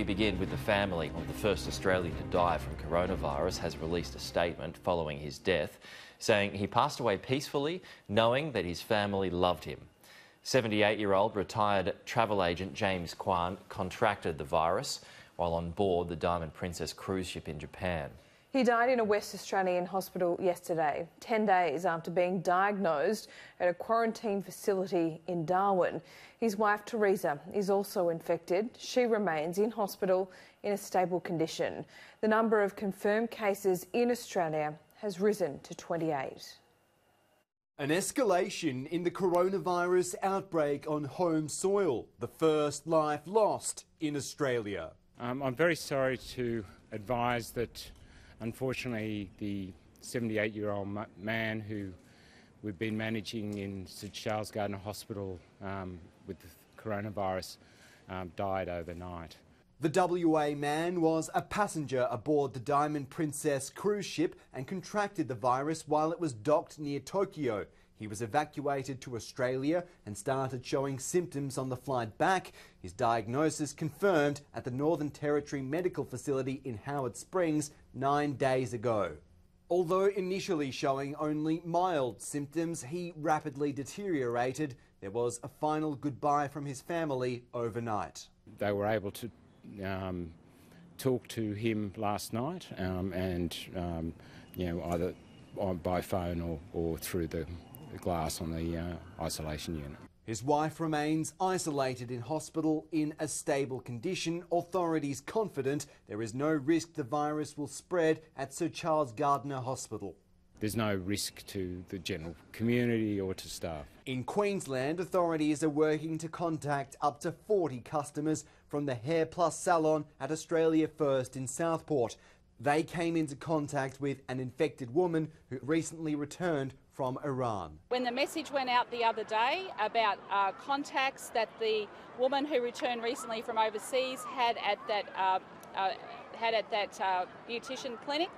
We begin with the family of the first Australian to die from coronavirus has released a statement following his death, saying he passed away peacefully, knowing that his family loved him. 78-year-old retired travel agent James Kwan contracted the virus while on board the Diamond Princess cruise ship in Japan. He died in a West Australian hospital yesterday, 10 days after being diagnosed at a quarantine facility in Darwin. His wife, Teresa, is also infected. She remains in hospital in a stable condition. The number of confirmed cases in Australia has risen to 28. An escalation in the coronavirus outbreak on home soil, the first life lost in Australia. I'm very sorry to advise that, unfortunately, the 78-year-old man who we've been managing in Sir Charles Gairdner Hospital with the coronavirus died overnight. The WA man was a passenger aboard the Diamond Princess cruise ship and contracted the virus while it was docked near Tokyo. He was evacuated to Australia and started showing symptoms on the flight back. His diagnosis confirmed at the Northern Territory Medical Facility in Howard Springs 9 days ago. Although initially showing only mild symptoms, he rapidly deteriorated. There was a final goodbye from his family overnight. They were able to talk to him last night, and you know, either by phone or through the glass on the isolation unit. His wife remains isolated in hospital in a stable condition. Authorities confident there is no risk the virus will spread at Sir Charles Gairdner Hospital. There's no risk to the general community or to staff. In Queensland, authorities are working to contact up to 40 customers from the Hair Plus salon at Australia First in Southport. They came into contact with an infected woman who recently returned from Iran. When the message went out the other day about contacts that the woman who returned recently from overseas had at that beautician clinic,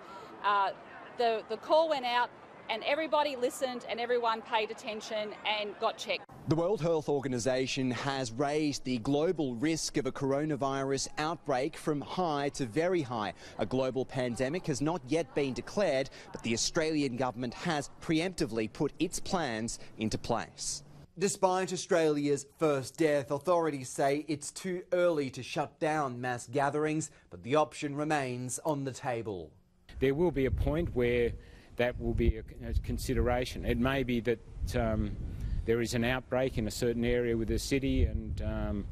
The call went out and everybody listened and everyone paid attention and got checked. The World Health Organization has raised the global risk of a coronavirus outbreak from high to very high. A global pandemic has not yet been declared, but the Australian government has preemptively put its plans into place. Despite Australia's first death, authorities say it's too early to shut down mass gatherings, but the option remains on the table. There will be a point where that will be a consideration. It may be that there is an outbreak in a certain area with the city and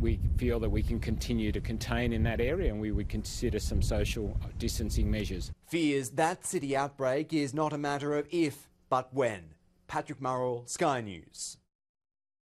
we feel that we can continue to contain in that area, and we would consider some social distancing measures. Fears that city outbreak is not a matter of if, but when. Patrick Murrell, Sky News.